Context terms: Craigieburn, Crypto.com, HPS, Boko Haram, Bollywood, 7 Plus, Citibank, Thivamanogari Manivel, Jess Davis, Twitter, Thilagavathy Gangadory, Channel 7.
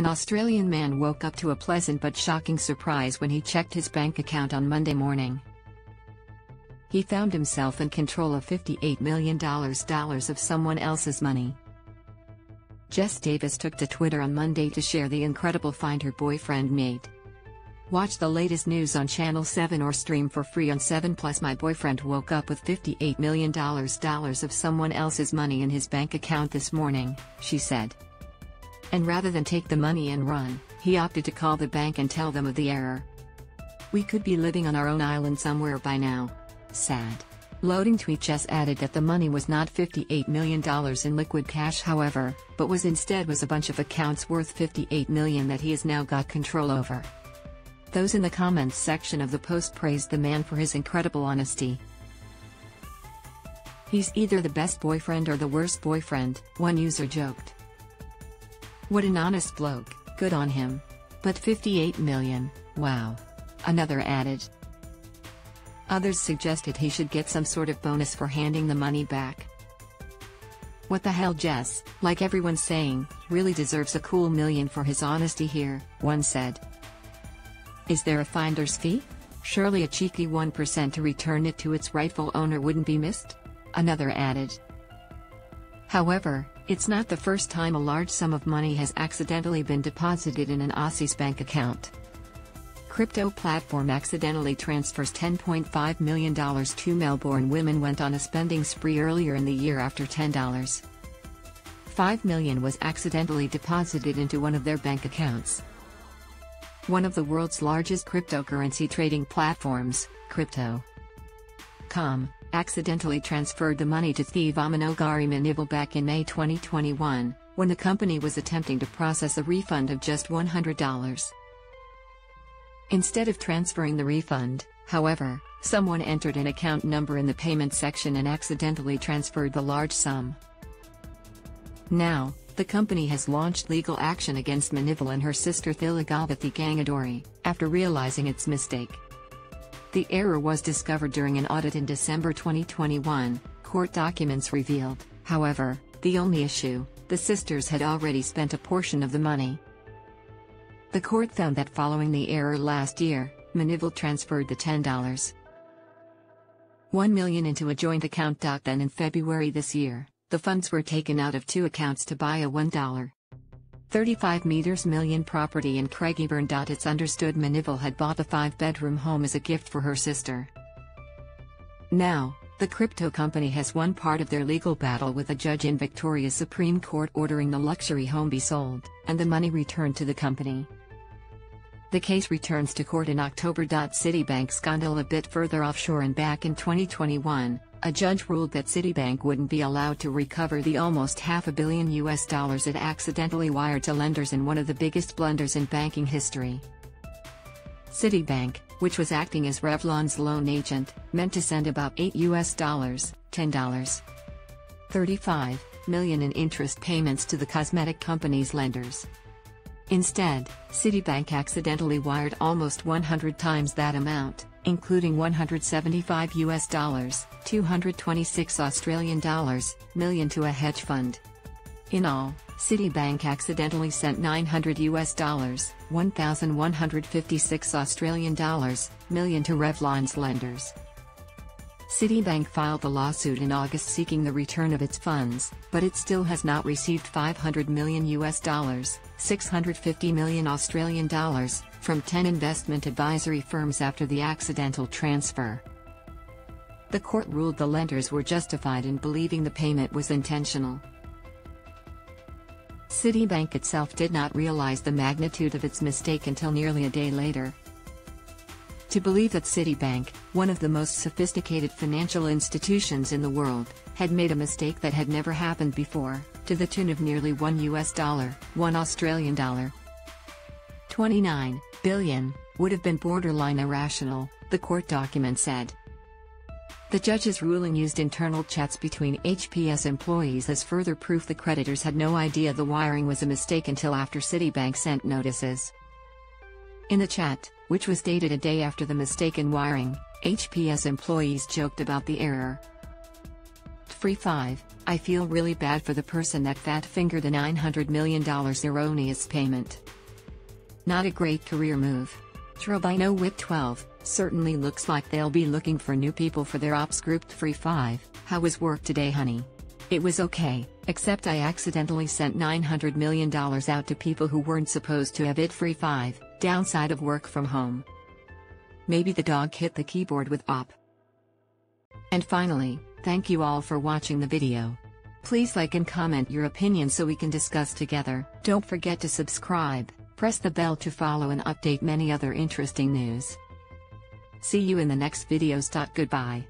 An Australian man woke up to a pleasant but shocking surprise when he checked his bank account on Monday morning. He found himself in control of $58 million of someone else's money. Jess Davis took to Twitter on Monday to share the incredible find her boyfriend made. Watch the latest news on Channel 7 or stream for free on 7 Plus. My boyfriend woke up with $58 million of someone else's money in his bank account this morning, she said. And rather than take the money and run, he opted to call the bank and tell them of the error. We could be living on our own island somewhere by now. Sad. Loading tweet. Jess added that the money was not $58 million in liquid cash, however, but was instead a bunch of accounts worth $58 million that he has now got control over. Those in the comments section of the post praised the man for his incredible honesty. He's either the best boyfriend or the worst boyfriend, one user joked. What an honest bloke, good on him. But $58 million, wow. Another added. Others suggested he should get some sort of bonus for handing the money back. What the hell, Jess, like everyone's saying, really deserves a cool million for his honesty here, one said. Is there a finder's fee? Surely a cheeky 1% to return it to its rightful owner wouldn't be missed? Another added. However, it's not the first time a large sum of money has accidentally been deposited in an Aussie's bank account. Crypto platform accidentally transfers $10.5 million to Melbourne women went on a spending spree earlier in the year after $10.5 million was accidentally deposited into one of their bank accounts. One of the world's largest cryptocurrency trading platforms, Crypto.com, accidentally transferred the money to Thivamanogari Manivel back in May 2021, when the company was attempting to process a refund of just $100. Instead of transferring the refund, however, someone entered an account number in the payment section and accidentally transferred the large sum. Now, the company has launched legal action against Manivel and her sister Thilagavathy Gangadory, after realizing its mistake. The error was discovered during an audit in December 2021, court documents revealed, however, the only issue, the sisters had already spent a portion of the money. The court found that following the error last year, Manivel transferred the $10.1 million into a joint account. Then in February this year, the funds were taken out of two accounts to buy a $1.35 million property in Craigieburn. It's understood Manivel had bought the five-bedroom home as a gift for her sister. Now, the crypto company has won part of their legal battle with a judge in Victoria's Supreme Court ordering the luxury home be sold, and the money returned to the company. The case returns to court in October. Citibank scandal. A bit further offshore and back in 2021. A judge ruled that Citibank wouldn't be allowed to recover the almost $500 million it accidentally wired to lenders in one of the biggest blunders in banking history. Citibank, which was acting as Revlon's loan agent, meant to send about $8 $10.35 million in interest payments to the cosmetic company's lenders. Instead, Citibank accidentally wired almost 100 times that amount, including $175 ($226 million) to a hedge fund. In all, Citibank accidentally sent $900 ($1,156 million) to Revlon's lenders. Citibank filed the lawsuit in August seeking the return of its funds, but it still has not received $500 million ($650 million) from 10 investment advisory firms after the accidental transfer. The court ruled the lenders were justified in believing the payment was intentional. Citibank itself did not realize the magnitude of its mistake until nearly a day later. To believe that Citibank, one of the most sophisticated financial institutions in the world, had made a mistake that had never happened before, to the tune of nearly $1 $1.29 billion, would have been borderline irrational, the court document said. The judge's ruling used internal chats between HPS employees as further proof the creditors had no idea the wiring was a mistake until after Citibank sent notices. In the chat, which was dated a day after the mistaken wiring, HPS employees joked about the error. free 5, I feel really bad for the person that fat-fingered a $900 million erroneous payment. Not a great career move. Trobino with 12, certainly looks like they'll be looking for new people for their ops group. Free 5, how was work today, honey? It was okay, except I accidentally sent $900 million out to people who weren't supposed to have it. Free 5, downside of work from home. Maybe the dog hit the keyboard with op. And finally, thank you all for watching the video. Please like and comment your opinion so we can discuss together. Don't forget to subscribe, press the bell to follow and update many other interesting news. See you in the next videos. Goodbye.